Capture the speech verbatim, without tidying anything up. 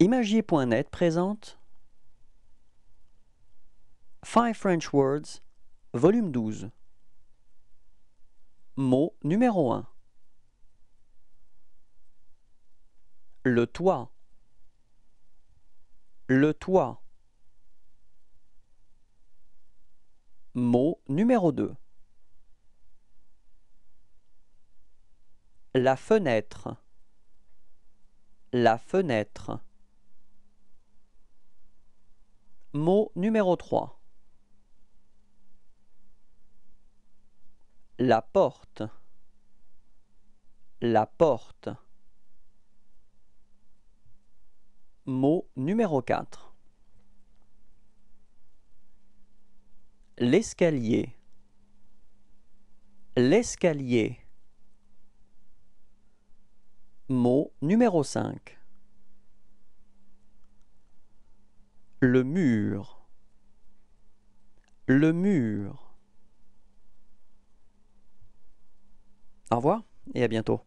Imagier point net présente Five French Words, volume douze. Mot numéro un. Le toit. Le toit. Mot numéro deux. La fenêtre. La fenêtre. Mot numéro trois. La porte. La porte. Mot numéro quatre. L'escalier. L'escalier. Mot numéro cinq. Le mur. Le mur. Au revoir et à bientôt.